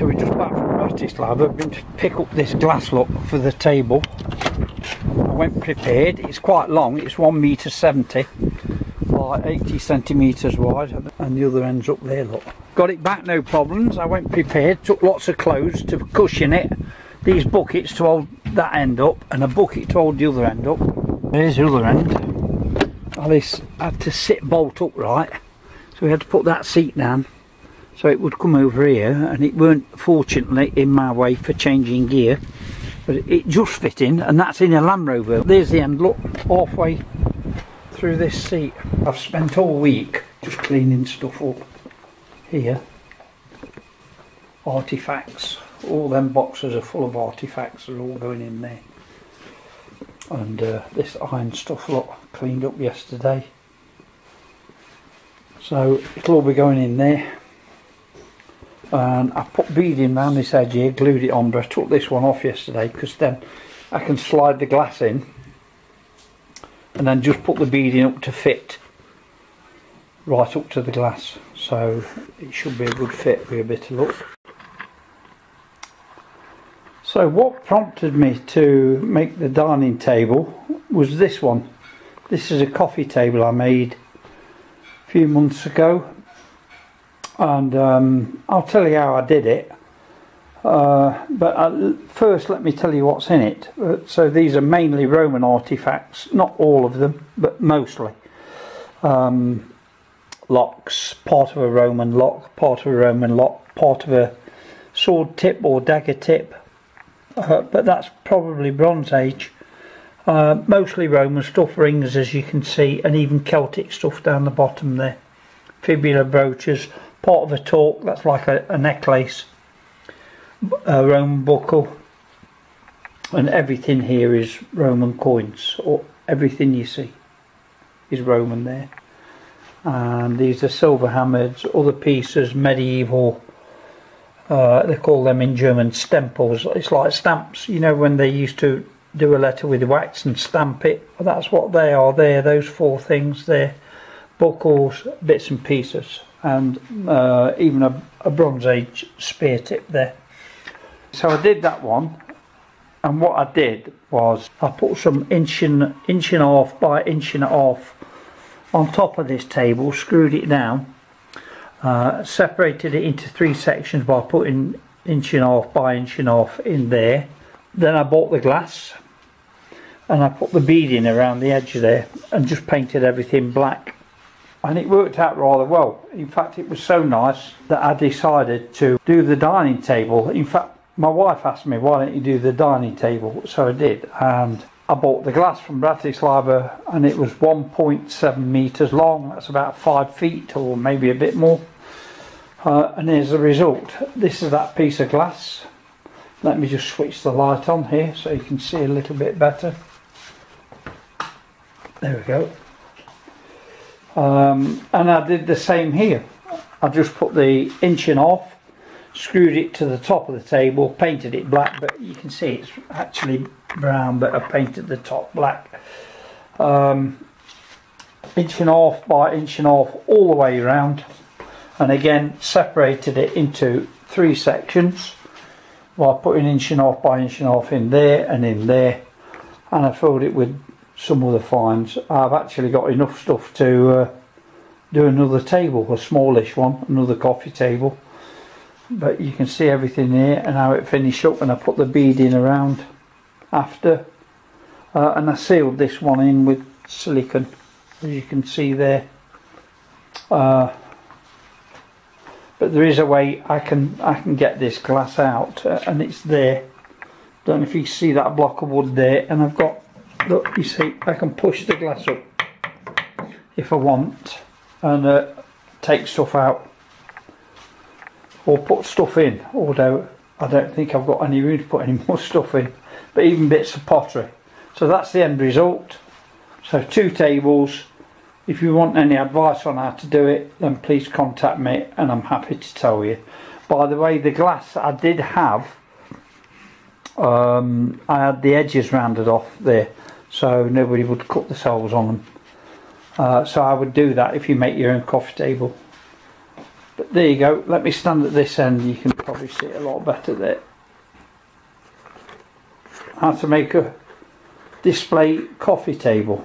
So we're just back from Bratislava. I've been to pick up this glass look for the table. I went prepared. It's quite long. It's 1.70 metres, like 80 centimetres wide, and the other end's up there, look. Got it back, no problems. I went prepared, took lots of clothes to cushion it. These buckets to hold that end up, and a bucket to hold the other end up. There's the other end. Alice had to sit bolt upright, so we had to put that seat down so it would come over here, and it weren't fortunately in my way for changing gear, but it just fit in, and that's in a Land Rover. There's the end, look, halfway through this seat. I've spent all week just cleaning stuff up here. Artifacts, all them boxes are full of artifacts, they're all going in there. And this iron stuff, look, cleaned up yesterday, so it'll all be going in there. And I put beading round this edge here, glued it on, but I took this one off yesterday because then I can slide the glass in and then just put the beading up to fit right up to the glass, so it should be a good fit with a bit of luck. So what prompted me to make the dining table was this one. This is a coffee table I made a few months ago, and I'll tell you how I did it, but first let me tell you what's in it. So these are mainly Roman artifacts, not all of them, but mostly. Locks, part of a Roman lock, part of a Roman lock, part of a sword tip or dagger tip, but that's probably Bronze Age. Mostly Roman stuff, rings as you can see, and even Celtic stuff down the bottom there. Fibula brooches, part of a torque, that's like a necklace, a Roman buckle, and everything here is Roman coins, or everything you see is Roman there. And these are silver hammered, other pieces, medieval, they call them in German stempels. It's like stamps, you know, when they used to do a letter with wax and stamp it. That's what they are there, those four things there. Buckles, bits and pieces, and even a Bronze Age spear tip there. So I did that one, and what I did was I put some inch and a half by inch and a half on top of this table, screwed it down, separated it into three sections by putting inch and a half by inch and a half in there. Then I bought the glass and I put the beading around the edge there and just painted everything black. And it worked out rather well. In fact, it was so nice that I decided to do the dining table. In fact, my wife asked me, why don't you do the dining table? So I did, and I bought the glass from Bratislava, and it was 1.7 metres long. That's about 5 feet or maybe a bit more. And here's the result. This is that piece of glass. Let me just switch the light on here so you can see a little bit better. There we go. And I did the same here. I just put the inch and off, screwed it to the top of the table, painted it black, but you can see it's actually brown, but I painted the top black. Inch and off by inch and off all the way around, and again separated it into three sections while putting inch and off by inch and off in there and in there, and I filled it with some other finds. I've actually got enough stuff to do another table, a smallish one, another coffee table, but you can see everything here and how it finished up. And I put the beading around after, and I sealed this one in with silicone, as you can see there. But there is a way I can get this glass out, and it's there. Don't know if you see that block of wood there, and I've got, look, you see, I can push the glass up if I want, and take stuff out or put stuff in, although I don't think I've got any room to put any more stuff in, but even bits of pottery. So that's the end result. So two tables. If you want any advice on how to do it, then please contact me and I'm happy to tell you. By the way, the glass I did have, I had the edges rounded off there, so nobody would cut the soles on them. So I would do that if you make your own coffee table. But there you go. Let me stand at this end. You can. probably see it a lot better there. How to make a display coffee table.